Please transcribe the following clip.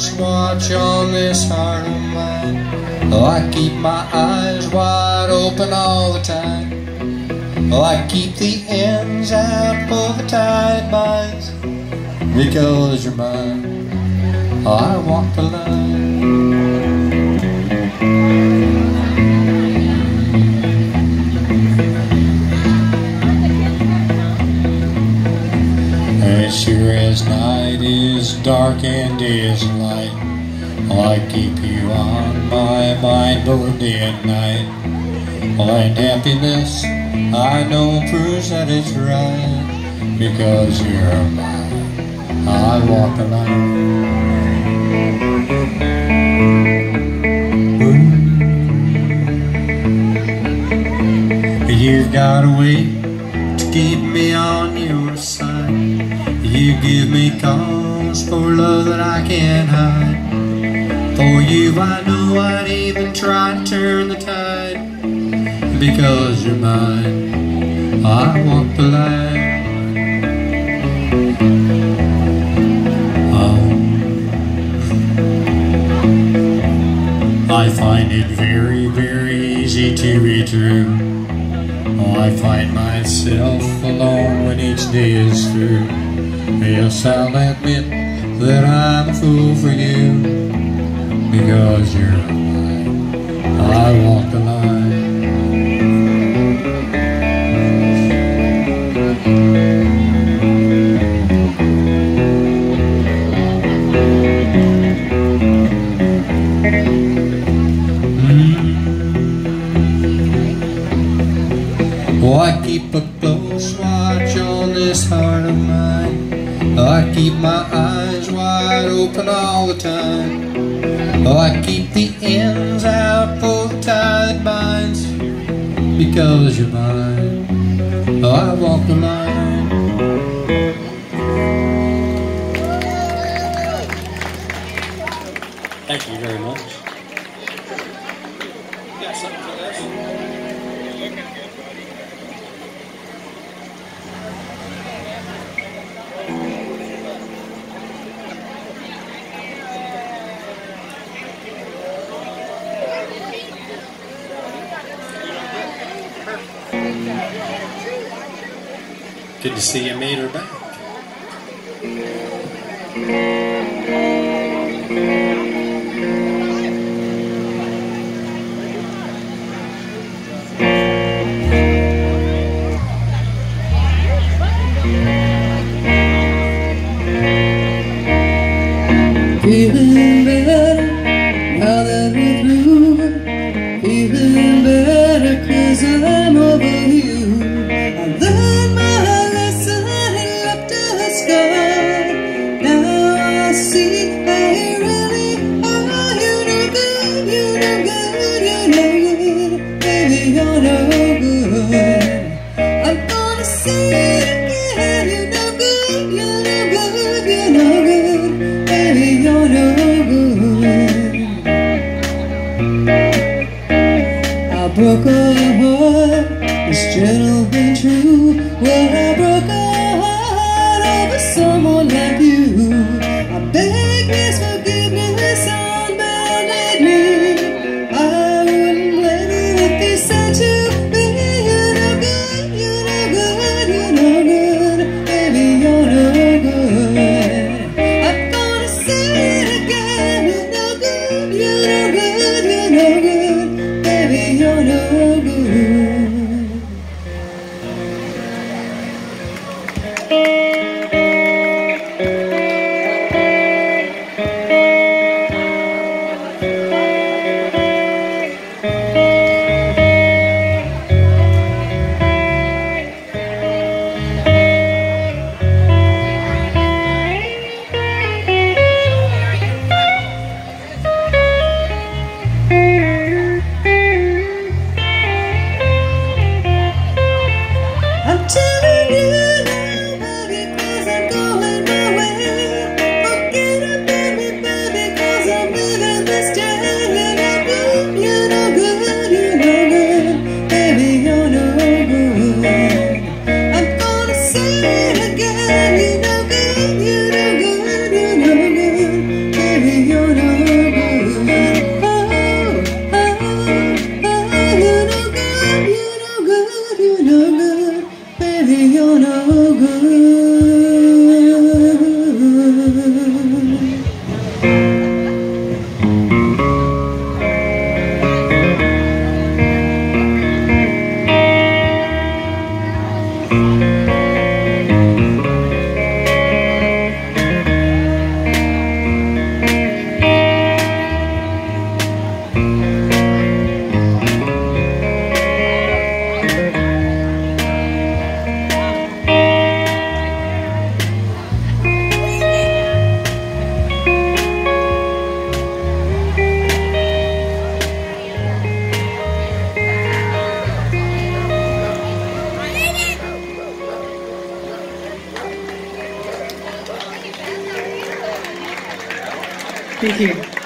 keeps watch on this heart of mine. Oh, I keep my eyes wide open all the time. Oh, I keep the ends out for the tide buys, because you're mine. Oh, I walk the line. Sure as night is dark and is light, I keep you on my mind both day and night. And happiness I know proves that it's right, because you're mine. I walk the line. You've got a way to keep me on your side. You give me cause for love that I can't hide. For you I know I'd even try to turn the tide, because you're mine. I walk the line. Oh, I find it very, very easy to be true. Oh, I find myself alone when each day is through. Yes, I'll admit that I'm a fool for you, because you're mine. I walk the line. Oh, I keep a close watch on this heart of mine. Oh, I keep my eyes wide open all the time. Oh, I keep the ends out for the tide binds, because you're mine. Oh, I walk the line. Thank you very much. You got something for this? You're looking good, buddy. Good to see you made her back. Feeling better now that we're through. Feeling better 'cause I'm over you. I learned my broke her heart, it's gentle and true. Well, I broke her heart over someone like you. I beg his forgiveness on my knee. I wouldn't let it if he said to me, you're no good, you're no good, you're no good, baby, you're no good. I'm gonna say it again, you're no good, you're no good, you're no good. You're no good. Thank you.